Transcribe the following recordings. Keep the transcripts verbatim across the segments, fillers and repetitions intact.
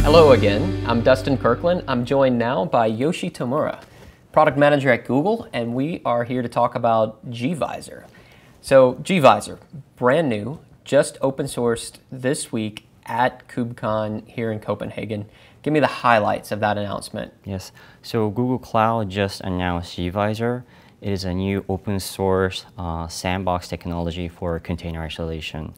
Hello again, I'm Dustin Kirkland. I'm joined now by Yoshi Tamura, product manager at Google, and we are here to talk about GVisor. So GVisor, brand new, just open sourced this week at KubeCon here in Copenhagen. Give me the highlights of that announcement. Yes, so Google Cloud just announced GVisor. It is a new open source uh, sandbox technology for container isolation.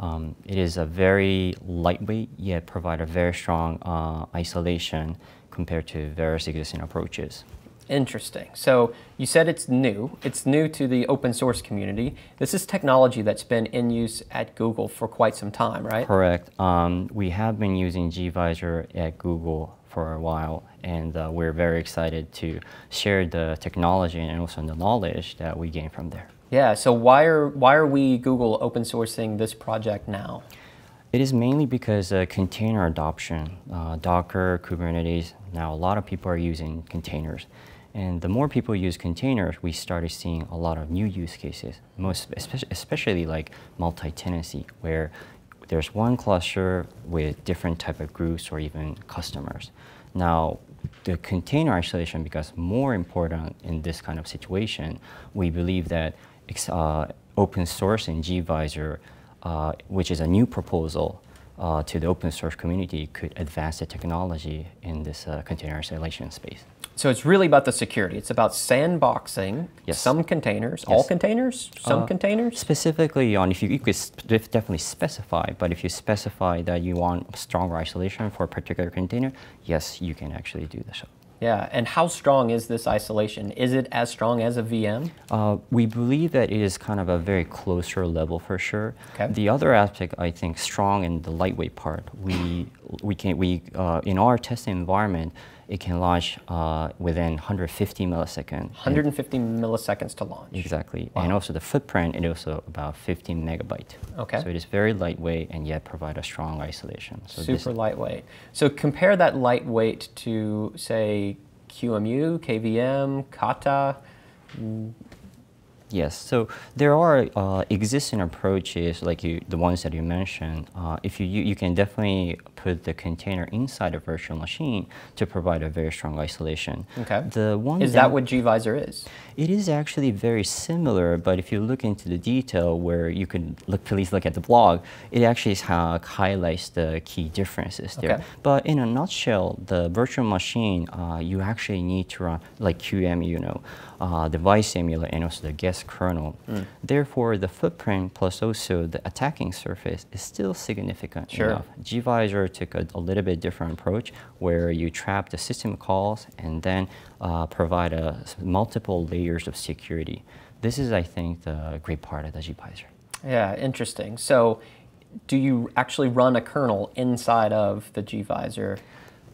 Um, it is a very lightweight, yet provide a very strong uh, isolation compared to various existing approaches. Interesting. So you said it's new. It's new to the open source community. This is technology that's been in use at Google for quite some time, right? Correct. Um, we have been using GVisor at Google for a while, and uh, we're very excited to share the technology and also the knowledge that we gain from there. Yeah, so why are, why are we, Google, open sourcing this project now? It is mainly because uh, container adoption, uh, Docker, Kubernetes. Now a lot of people are using containers. And the more people use containers, we started seeing a lot of new use cases, most especially like multi-tenancy, where there's one cluster with different type of groups or even customers. Now, the container isolation becomes more important in this kind of situation. We believe that uh, open source and GVisor, uh, which is a new proposal uh, to the open source community, could advance the technology in this uh, container isolation space. So it's really about the security. It's about sandboxing yes. some containers, yes. all containers, some uh, containers? Specifically on, if you, you could definitely specify, but if you specify that you want stronger isolation for a particular container, yes, you can actually do this. Yeah, and how strong is this isolation? Is it as strong as a V M? Uh, we believe that it is kind of a very closer level for sure. Okay. The other aspect, I think, strong and the lightweight part, we we can we uh, in our testing environment, it can launch uh, within one hundred fifty milliseconds. one hundred fifty and, milliseconds to launch. Exactly, wow. And also the footprint is also about fifteen megabyte. Okay. So it is very lightweight and yet provide a strong isolation. So super this, lightweight. So compare that lightweight to say Q E M U, K V M, Kata? Yes, so there are uh, existing approaches like you, the ones that you mentioned. Uh, if you, you, you can definitely put the container inside a virtual machine to provide a very strong isolation. Okay. The one is that, that what GVisor is? It is actually very similar, but if you look into the detail where you can look, please look at the blog, it actually uh, highlights the key differences there. Okay. But in a nutshell, the virtual machine, uh, you actually need to run like Q E M U, you know, uh, device emulator and also the guest kernel. Mm. Therefore, the footprint plus also the attacking surface is still significant sure. enough. GVisor took a, a little bit different approach where you trap the system calls and then uh, provide a, multiple layers of security. This is, I think, the great part of the GVisor. Yeah, interesting. So do you actually run a kernel inside of the GVisor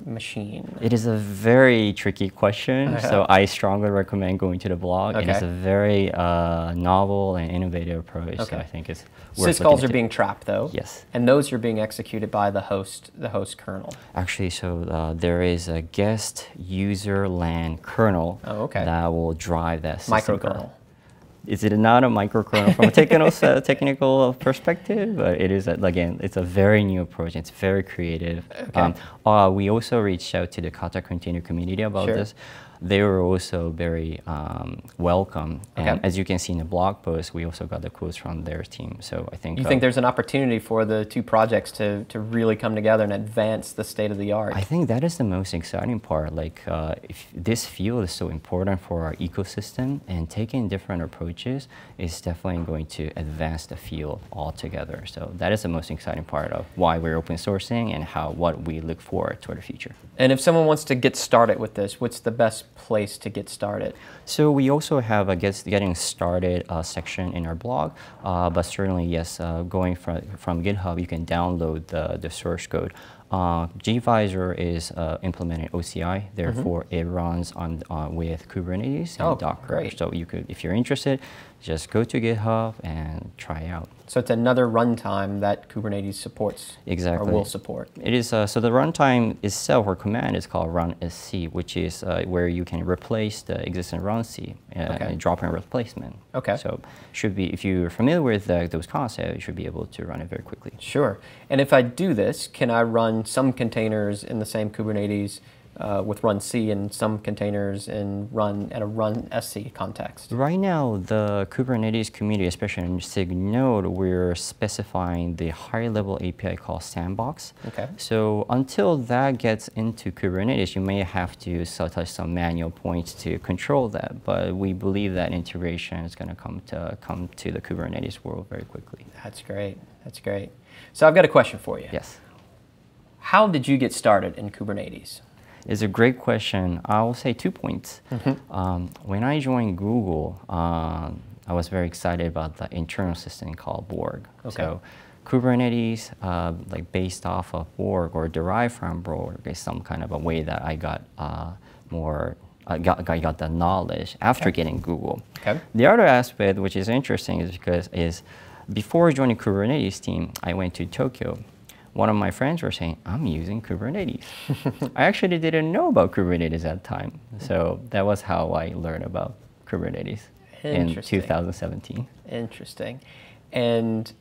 machine? It is a very tricky question, uh-huh. so I strongly recommend going to the blog. Okay. It is a very uh, novel and innovative approach, okay. so I think it's worth syscalls are being trapped, though. Yes. And those are being executed by the host, the host kernel. Actually, so uh, there is a guest user LAN kernel oh, okay. that will drive that system kernel. Is it not a microkernel from a technical, uh, technical perspective? But it is, a, again, it's a very new approach. It's very creative. Okay. Um, uh, we also reached out to the Kata container community about sure. this. They were also very um, welcome. Okay. And as you can see in the blog post, we also got the quotes from their team. So I think- You uh, think there's an opportunity for the two projects to, to really come together and advance the state of the art? I think that is the most exciting part. Like uh, if this field is so important for our ecosystem, and taking different approaches is definitely going to advance the field altogether. So that is the most exciting part of why we're open sourcing and how what we look forward toward the future. And if someone wants to get started with this, what's the best place to get started? So we also have a get, getting started uh, section in our blog, uh, but certainly yes, uh, going from, from GitHub, you can download the, the source code. Uh, GVisor is uh, implemented O C I, therefore mm-hmm. it runs on uh, with Kubernetes and oh, Docker. Great. So you could, if you're interested, just go to GitHub and try it out. So it's another runtime that Kubernetes supports, exactly, or will support. It is uh, so the runtime itself or command is called runsc, which is uh, where you can replace the existing runsc, uh, okay. drop-in replacement. Okay. So should be, if you're familiar with uh, those concepts, you should be able to run it very quickly. Sure. And if I do this, can I run some containers in the same Kubernetes Uh, with runsc and some containers and run at a runsc context? Right now, the Kubernetes community, especially in SIG Node, we're specifying the high-level A P I called Sandbox. Okay. So until that gets into Kubernetes, you may have to touch some manual points to control that. But we believe that integration is going to come to come to the Kubernetes world very quickly. That's great. That's great. So I've got a question for you. Yes. How did you get started in Kubernetes? It's a great question. I'll say two points. Mm-hmm. um, when I joined Google, uh, I was very excited about the internal system called Borg. Okay. So Kubernetes, uh, like based off of Borg or derived from Borg, is some kind of a way that I got uh, more, I got, I got the knowledge after okay. getting Google. Okay. The other aspect, which is interesting, is because is before joining Kubernetes team, I went to Tokyo. One of my friends were saying, I'm using Kubernetes. I actually didn't know about Kubernetes at the time. So that was how I learned about Kubernetes in two thousand seventeen. Interesting. And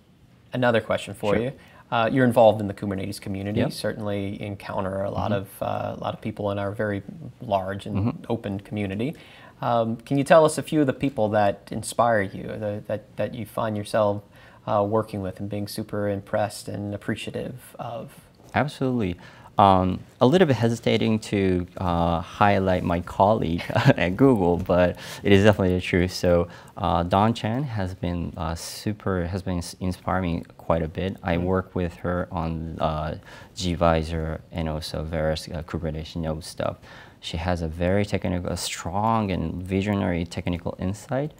another question for sure. you. Uh, you're involved in the Kubernetes community. Yep. Certainly encounter a lot, mm-hmm. of, uh, a lot of people in our very large and mm-hmm. open community. Um, can you tell us a few of the people that inspire you, the, that, that you find yourself Uh, working with and being super impressed and appreciative of? Absolutely. Um, a little bit hesitating to uh, highlight my colleague at Google, but it is definitely the truth. So uh, Don Chen has been uh, super, has been inspiring me quite a bit. I work with her on uh, GVisor and also various uh, Kubernetes node stuff. She has a very technical, a strong and visionary technical insight,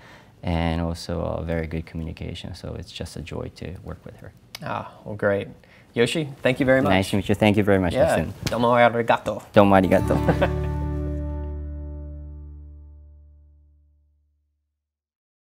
and also uh, very good communication. So it's just a joy to work with her. Ah, well, great. Yoshi, thank you very much. Nice to meet you. Thank you very much, yeah. Dustin. Domo arigato. Domo arigato.